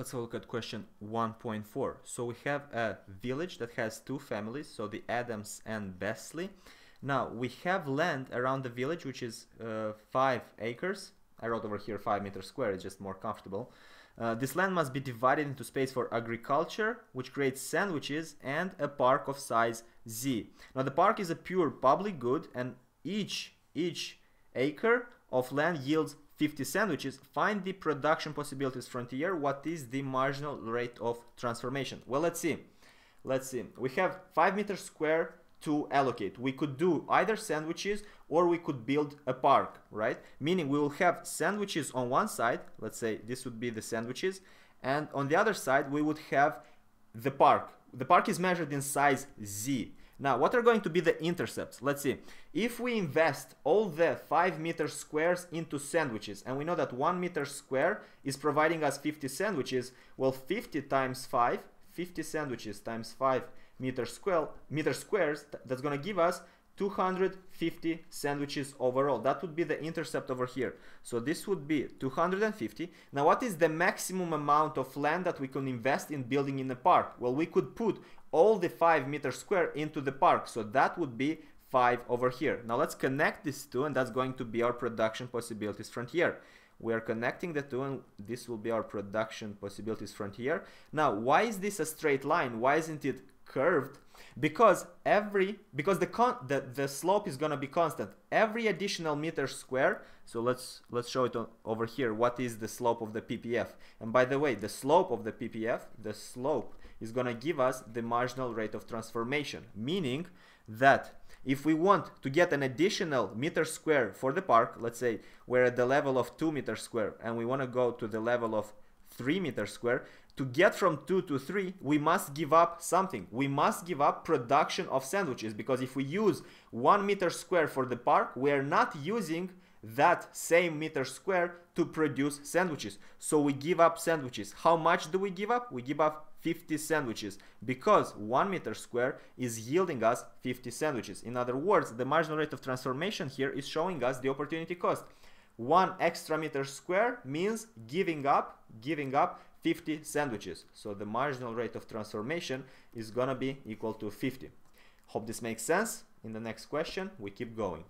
let's look at question 1.4. So we have a village that has two families, so the Adams and Besley. Now we have land around the village, which is 5 acres. I wrote over here 5 meters squared, it's just more comfortable. This land must be divided into space for agriculture, which creates sandwiches, and a park of size Z. Now the park is a pure public good, and each acre of land yields 50 sandwiches. Find the production possibilities frontier. What is the marginal rate of transformation? Well, let's see. We have 5 meters squared to allocate. We could do either sandwiches or we could build a park, right? Meaning we will have sandwiches on one side. Let's say this would be the sandwiches, and on the other side we would have the park. The park is measured in size Z. Now what are going to be the intercepts? Let's see. If we invest all the 5 meters squared into sandwiches, and we know that 1 meter squared is providing us 50 sandwiches, well, 50 times 5, 50 sandwiches times 5 meters squared, that's going to give us 250 sandwiches overall. That would be the intercept over here. So this would be 250. Now what is the maximum amount of land that we can invest in building in the park? Well, we could put all the 5 meters squared into the park, so that would be 5 over here. Now let's connect these two, and that's going to be our production possibilities frontier. We are connecting the two, and this will be our production possibilities frontier. Now why is this a straight line? Why isn't it curved? Because the slope is going to be constant. Every additional meter square, so let's show it over here. What is the slope of the PPF? And by the way, the slope of the PPF, the slope is going to give us the marginal rate of transformation, meaning that if we want to get an additional meter square for the park, let's say we're at the level of 2 meters squared and we want to go to the level of 3 meters squared, to get from 2 to 3, we must give up something. We must give up production of sandwiches, because if we use 1 meter squared for the park, we are not using that same meter squared to produce sandwiches. So we give up sandwiches. How much do we give up? We give up 50 sandwiches, because 1 meter squared is yielding us 50 sandwiches. In other words, the marginal rate of transformation here is showing us the opportunity cost. 1 extra meter squared means giving up 50 sandwiches. So the marginal rate of transformation is gonna be equal to 50. Hope this makes sense. In the next question, we keep going.